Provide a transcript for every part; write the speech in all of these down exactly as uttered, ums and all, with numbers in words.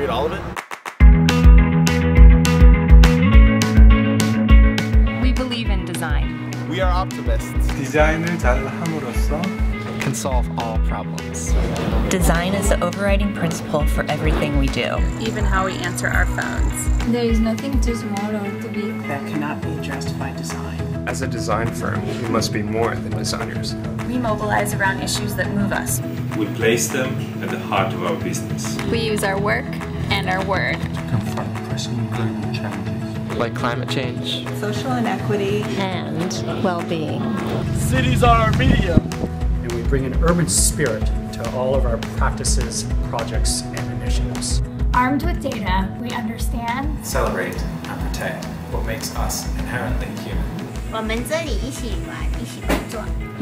read all of it. We believe in design. We are optimists. Can solve all problems. Design is the overriding principle for everything we do. Even how we answer our phones. There is nothing too small or too big that cannot be addressed by design. As a design firm, we must be more than designers. We mobilize around issues that move us. We place them at the heart of our business. We use our work and our word to confront pressing global challenges like climate change, social inequity, and well-being. Cities are our medium. And we bring an urban spirit to all of our practices, projects, and initiatives. Armed with data, we understand, celebrate, and protect what makes us inherently human.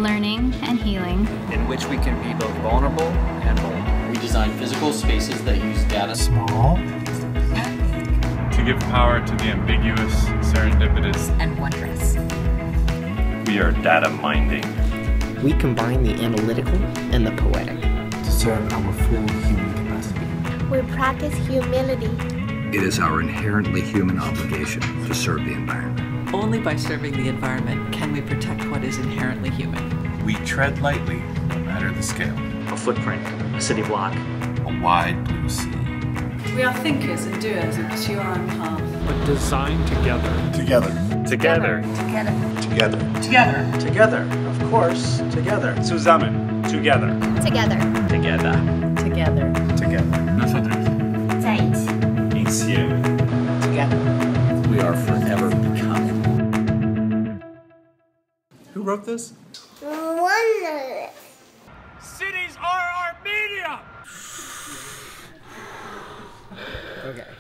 Learning and healing, in which we can be both vulnerable and bold. We design physical spaces that use data small to give power to the ambiguous, serendipitous, and wondrous. We are data minding. We combine the analytical and the poetic to serve our full human capacity. We practice humility. It is our inherently human obligation to serve the environment. Only by serving the environment can we protect what is inherently human. We tread lightly, no matter the scale. A footprint, a city block, a wide blue sea. We are thinkers and doers who pursue our own path. But designed together. Together. Together. Together. Together. Together. Together. Of course, together. Zusammen. Together. Together. Together. Together. Together. Nosotros. Zeit. Insieme. Together. We are forever becoming. Who wrote this? Wonderless. Cities are our media! Okay.